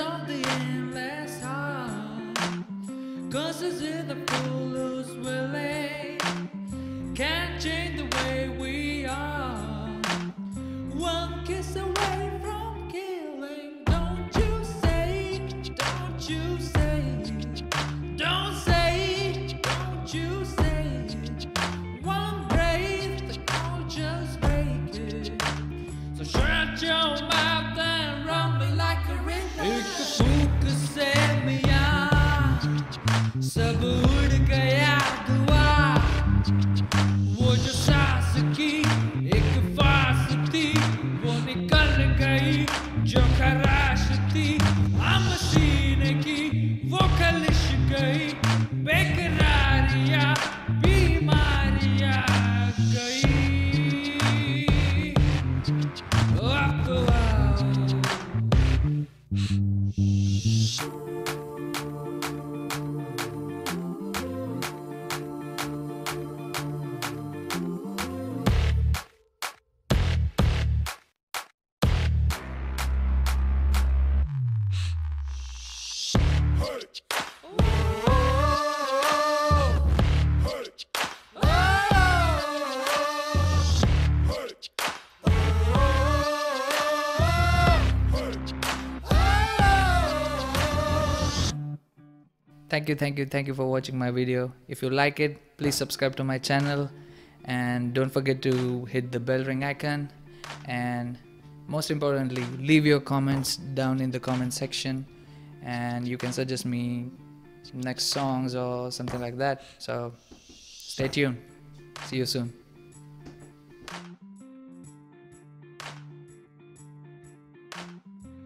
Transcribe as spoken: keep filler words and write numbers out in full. of the endless hall, courses in the pool who's willing, can't change the way we are, one kiss away from killing. Don't you say, don't you say, don't say, don't you say, one brave, the cold just break it, so shut your mouth. Thank you, thank you, thank you for watching my video. If you like it, please subscribe to my channel and don't forget to hit the bell ring icon, and most importantly leave your comments down in the comment section, and you can suggest me next songs or something like that. So stay tuned. See you soon.